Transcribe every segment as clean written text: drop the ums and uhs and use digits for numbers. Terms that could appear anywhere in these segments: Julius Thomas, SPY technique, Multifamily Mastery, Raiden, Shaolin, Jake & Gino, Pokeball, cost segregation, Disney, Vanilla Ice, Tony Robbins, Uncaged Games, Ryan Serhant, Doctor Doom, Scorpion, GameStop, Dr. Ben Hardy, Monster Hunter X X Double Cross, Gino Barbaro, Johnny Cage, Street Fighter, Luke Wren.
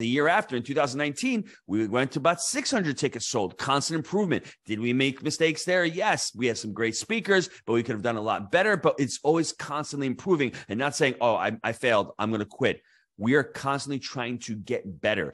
The year after, in 2019, we went to about 600 tickets sold, constant improvement. Did we make mistakes there? Yes. We had some great speakers, but we could have done a lot better. But it's always constantly improving and not saying, oh, I failed, I'm going to quit. We are constantly trying to get better.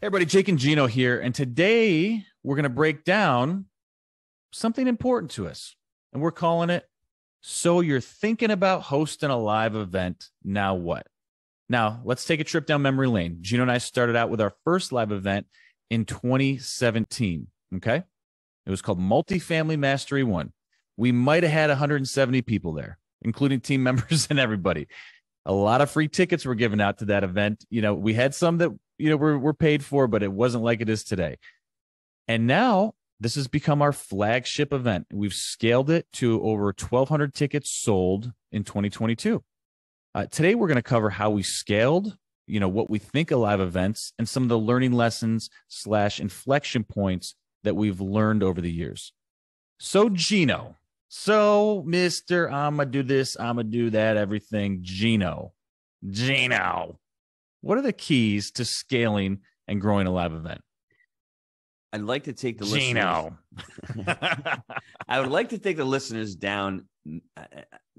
Hey everybody, Jake and Gino here, and today we're going to break down something important to us, and we're calling it, so you're thinking about hosting a live event, now what? Now, let's take a trip down memory lane. Gino and I started out with our first live event in 2017, okay? It was called Multifamily Mastery 1. We might have had 170 people there, including team members and everybody. A lot of free tickets were given out to that event. You know, we had some that we're paid for, but it wasn't like it is today. And now this has become our flagship event. We've scaled it to over 1,200 tickets sold in 2022. Today, we're going to cover how we scaled, you know, what we think of live events and some of the learning lessons / inflection points that we've learned over the years. So Gino, so Mr. I'm going to do this, I'm going to do that, everything. Gino. What are the keys to scaling and growing a live event? I'd like to take the listeners. I would like to take the listeners down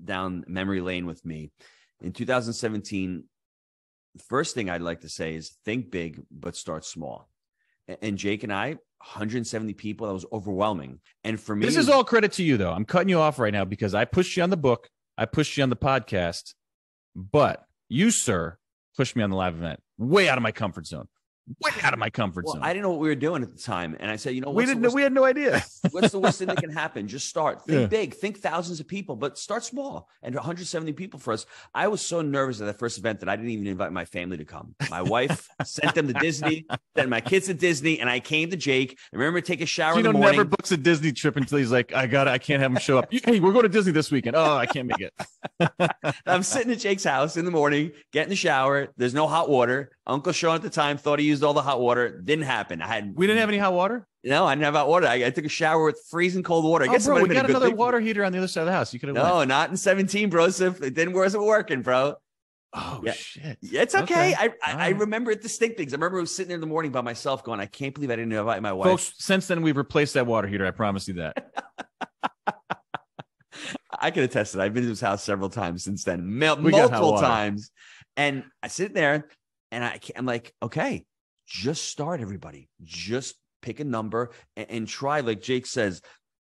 memory lane with me. In 2017, the first thing I'd like to say is think big, but start small. And Jake and I, 170 people, that was overwhelming. And for me, this is all credit to you though. I'm cutting you off right now because I pushed you on the book. I pushed you on the podcast, but you, sir, pushed me on the live event, way out of my comfort zone. I didn't know what we were doing at the time. And I said, you know, we had no idea. What's the worst thing that can happen? Just start. Think big, think thousands of people, but start small. And 170 people for us. I was so nervous at that first event that I didn't even invite my family to come. My wife sent them to Disney, sent my kids to Disney, and I came to Jake. I remember taking a shower in the morning. Never books a Disney trip until he's like, I can't have him show up. Hey, we're going to Disney this weekend. Oh, I can't make it. I'm sitting at Jake's house in the morning, getting in the shower. There's no hot water. Uncle Sean at the time thought he used all the hot water. Didn't happen. We didn't have any hot water? No, I didn't have hot water. I took a shower with freezing cold water. I guess bro, we got another water heater on the other side of the house. You could have went. Not in 17, bro. So if it didn't wasn't working, bro. Oh, yeah. Shit. Yeah, it's okay. I remember distinct things. I remember sitting there in the morning by myself going, I can't believe I didn't invite my wife. Folks, since then, we've replaced that water heater. I promise you that. I can attest it. I've been to his house several times since then. Multiple times. And I sit there and I'm like, okay, just start everybody. Just pick a number and try. Like Jake says,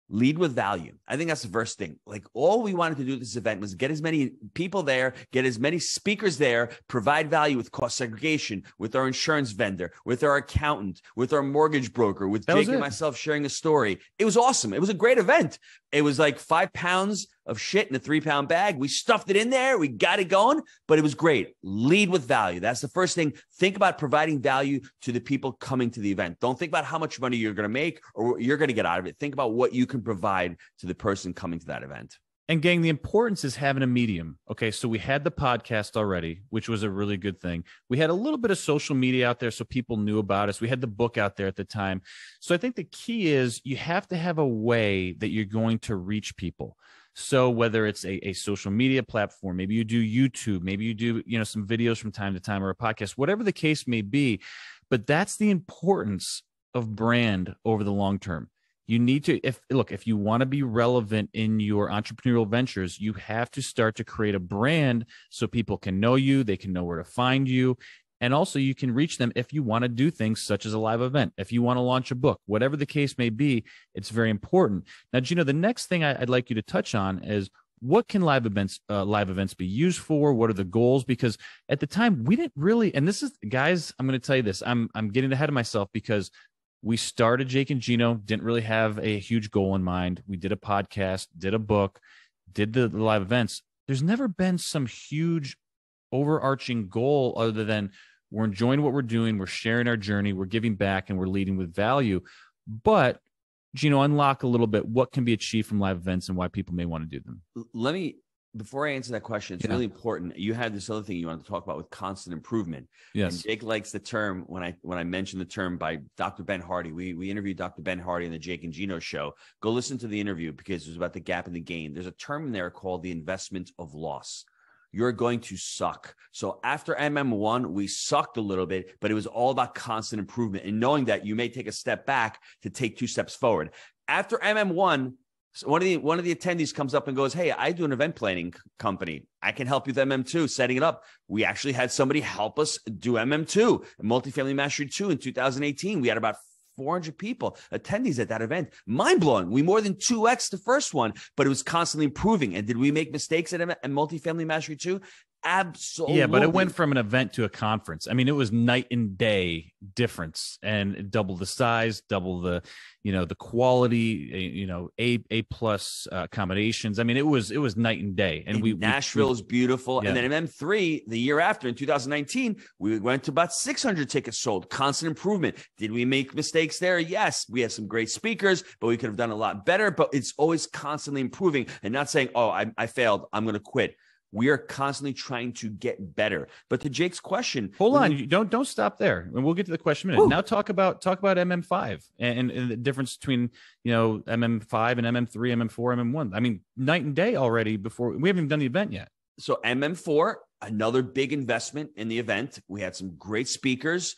lead with value. I think that's the first thing. Like all we wanted to do at this event was get as many people there, get as many speakers there, provide value with cost segregation, with our insurance vendor, with our accountant, with our mortgage broker, with Jake and myself sharing a story. It was awesome. It was a great event. It was like 5 pounds of shit in a 3-pound bag. We stuffed it in there. We got it going, but it was great. Lead with value. That's the first thing. Think about providing value to the people coming to the event. Don't think about how much money you're going to make or what you're going to get out of it. Think about what you can provide to the person coming to that event. And gang, the importance is having a medium. Okay. So we had the podcast already, which was a really good thing. We had a little bit of social media out there, so people knew about us. We had the book out there at the time. So I think the key is you have to have a way that you're going to reach people. So whether it's a social media platform, maybe you do YouTube, maybe you do, you know, some videos from time to time or a podcast, whatever the case may be. But that's the importance of brand over the long term. You need to, if you want to be relevant in your entrepreneurial ventures, you have to start to create a brand so people can know you, they can know where to find you. And also you can reach them if you want to do things such as a live event, if you want to launch a book, whatever the case may be, it's very important. Now, Gino, the next thing I'd like you to touch on is what can live events be used for? What are the goals? Because at the time we didn't really, and this is, guys, I'm going to tell you this, I'm getting ahead of myself because we started Jake and Gino, didn't really have a huge goal in mind. We did a podcast, did a book, did the live events. There's never been some huge overarching goal other than we're enjoying what we're doing. We're sharing our journey. We're giving back and we're leading with value. But Gino, unlock a little bit what can be achieved from live events and why people may want to do them. Let me, before I answer that question, it's really important. You had this other thing you wanted to talk about with constant improvement. Yes. And Jake likes the term, when I mentioned the term by Dr. Ben Hardy, we interviewed Dr. Ben Hardy in the Jake and Gino show. Go listen to the interview because it was about the gap and the gain. There's a term in there called the investment of loss. You're going to suck. So after MM1, we sucked a little bit, but it was all about constant improvement and knowing that you may take a step back to take two steps forward. After MM1, so one of the attendees comes up and goes, hey, I do an event planning company. I can help you with MM2, setting it up. We actually had somebody help us do MM2, Multifamily Mastery 2 in 2018. We had about 400 people, attendees at that event. Mind blowing. We more than 2X the first one, but it was constantly improving. And did we make mistakes at Multifamily Mastery 2? Absolutely. Yeah, but it went from an event to a conference. I mean, it was night and day difference, and double the size, double the, you know, the quality, you know, A+ accommodations. I mean, it was night and day. And Nashville is beautiful. Yeah. And then in M3, the year after, in 2019, we went to about 600 tickets sold. Constant improvement. Did we make mistakes there? Yes, we had some great speakers, but we could have done a lot better. But it's always constantly improving and not saying, oh, I failed, I'm going to quit. We are constantly trying to get better. But to Jake's question, hold on, don't stop there, and we'll get to the question in a minute. Now talk about MM5 and the difference between, you know, MM5 and MM3, MM4, MM1. I mean, night and day already. Before we haven't even done the event yet. So MM4, another big investment in the event. We had some great speakers,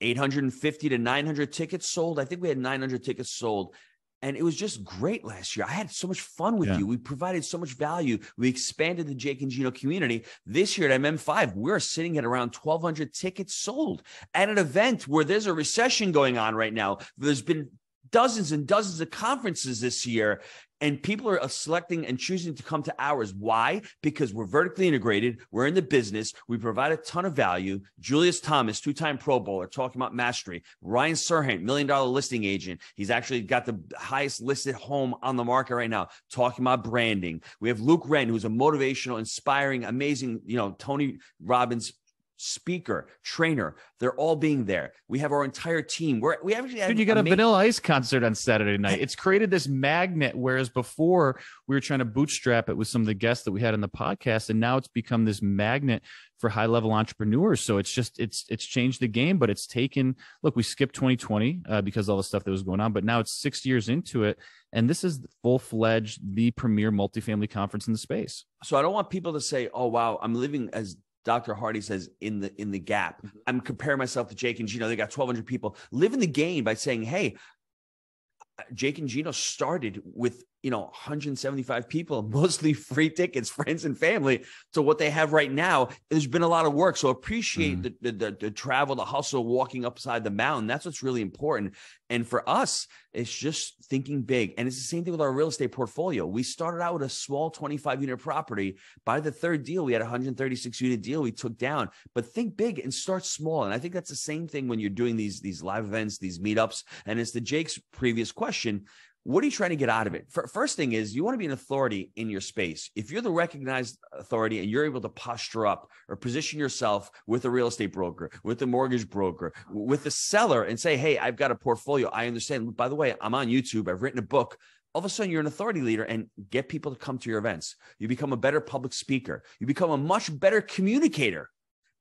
850 to 900 tickets sold. I think we had 900 tickets sold. And it was just great last year. I had so much fun with you. We provided so much value. We expanded the Jake and Gino community. This year at MM5, we're sitting at around 1,200 tickets sold at an event where there's a recession going on right now. There's been dozens and dozens of conferences this year, and people are selecting and choosing to come to ours. Why? Because we're vertically integrated. We're in the business. We provide a ton of value. Julius Thomas, two-time Pro Bowler, talking about mastery. Ryan Serhant, million-dollar listing agent. He's actually got the highest listed home on the market right now, talking about branding. We have Luke Wren, who's a motivational, inspiring, amazing, you know, Tony Robbins speaker, trainer. They're all being there. We have our entire team. We actually had, dude, you got a Vanilla Ice concert on Saturday night. It's created this magnet, whereas before we were trying to bootstrap it with some of the guests that we had on the podcast, and now it's become this magnet for high-level entrepreneurs. So it's just, it's changed the game, but it's taken, look, we skipped 2020 because of all the stuff that was going on, but now it's 6 years into it. And this is full-fledged, the premier multifamily conference in the space. So I don't want people to say, oh, wow, I'm living, as Dr. Hardy says, in the gap. I'm comparing myself to Jake and Gino. They got 1,200 people. Live in the game by saying, hey, Jake and Gino started with, you know, 175 people, mostly free tickets, friends and family. So what they have right now, there's been a lot of work. So appreciate the travel, the hustle, walking upside the mountain. That's what's really important. And for us, it's just thinking big. And it's the same thing with our real estate portfolio. We started out with a small 25-unit property. By the third deal, we had a 136-unit deal we took down. But think big and start small. And I think that's the same thing when you're doing these live events, these meetups. And it's to Jake's previous question, what are you trying to get out of it? First thing is, you want to be an authority in your space. If you're the recognized authority and you're able to posture up or position yourself with a real estate broker, with a mortgage broker, with a seller, and say, hey, I've got a portfolio. I understand. By the way, I'm on YouTube. I've written a book. All of a sudden, you're an authority leader and get people to come to your events. You become a better public speaker. You become a much better communicator.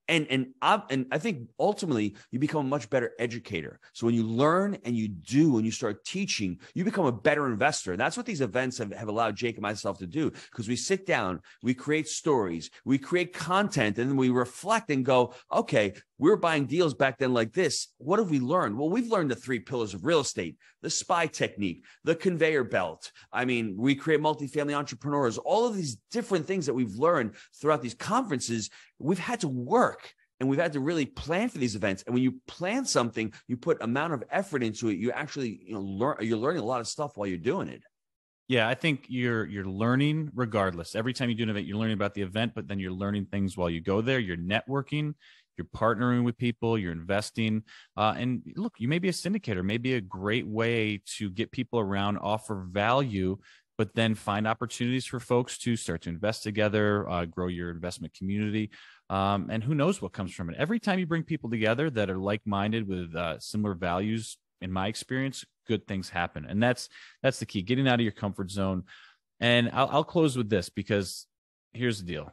And I think ultimately you become a much better educator. So when you learn and you do and you start teaching, you become a better investor. And that's what these events have allowed Jake and myself to do, because we sit down, we create stories, we create content, and then we reflect and go, okay, we were buying deals back then like this. What have we learned? Well, we've learned the 3 pillars of real estate, the SPY technique, the conveyor belt. I mean, we create multifamily entrepreneurs, all of these different things that we've learned throughout these conferences. We've had to work and we've had to really plan for these events. And when you plan something, you put amount of effort into it. You actually, you know, you're learning a lot of stuff while you're doing it. Yeah, I think you're learning regardless. Every time you do an event, you're learning about the event, but then you're learning things while you go there. You're networking, you're partnering with people, you're investing. And look, you may be a syndicator, maybe a great way to get people around, offer value, but then find opportunities for folks to start to invest together, grow your investment community. And who knows what comes from it. Every time you bring people together that are like-minded with similar values, in my experience, good things happen. And that's the key, getting out of your comfort zone. And I'll close with this, because here's the deal.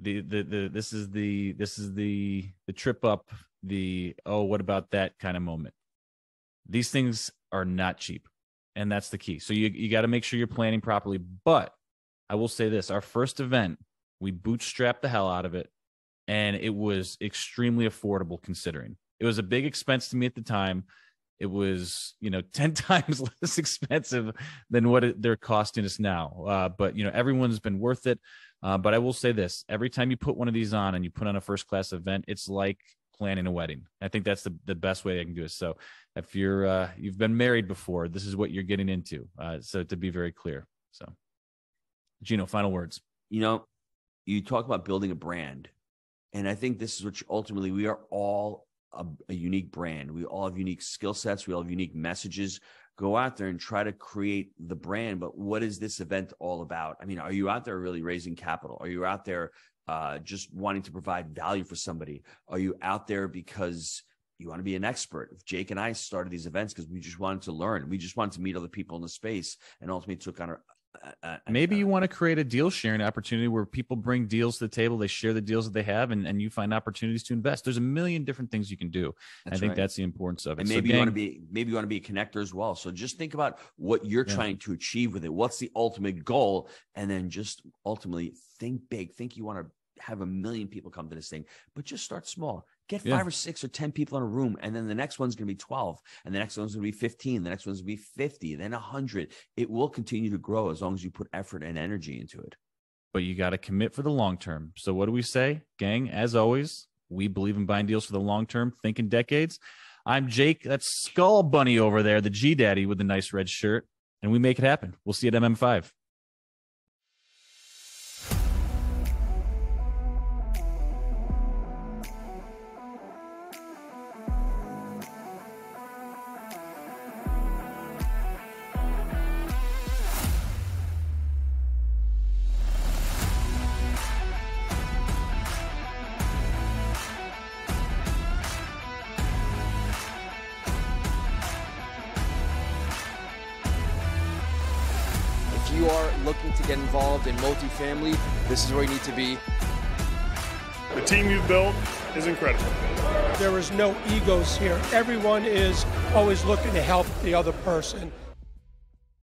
This is the trip up, the, oh, what about that kind of moment. These things are not cheap, and that's the key. So you got to make sure you're planning properly. But I will say this, our first event, we bootstrapped the hell out of it, and it was extremely affordable considering. It was a big expense to me at the time. It was, 10 times less expensive than what they're costing us now. But, everyone's been worth it. But I will say this, every time you put one of these on and you put on a first-class event, it's like planning a wedding. I think that's the best way I can do it. So if you've been married before, this is what you're getting into. So to be very clear. So Gino, final words. You talk about building a brand, and I think this is what ultimately we are all a unique brand. We all have unique skill sets. We all have unique messages. Go out there and try to create the brand. But what is this event all about? I mean, are you out there really raising capital? Are you out there just wanting to provide value for somebody? Are you out there because you want to be an expert? Jake and I started these events because we just wanted to learn. We just wanted to meet other people in the space, and ultimately took on our maybe you want to create a deal sharing opportunity where people bring deals to the table. They share the deals that they have, and you find opportunities to invest. There's a million different things you can do. I think that's the importance of it. And maybe you want to be a connector as well. So just think about what you're trying to achieve with it. What's the ultimate goal? And then just ultimately think big. Think you want to have 1 million people come to this thing, but just start small. Get 5 or 6 or 10 people in a room, and then the next one's going to be 12, and the next one's going to be 15, the next one's going to be 50, then 100. It will continue to grow as long as you put effort and energy into it. But you got to commit for the long term. So what do we say, gang? As always, we believe in buying deals for the long term, thinking decades. I'm Jake. That's Skull Bunny over there, the G Daddy with the nice red shirt, and we make it happen. We'll see you at MM5. Get involved in multifamily, this is where you need to be. The team you've built is incredible. There is no egos here. Everyone is always looking to help the other person.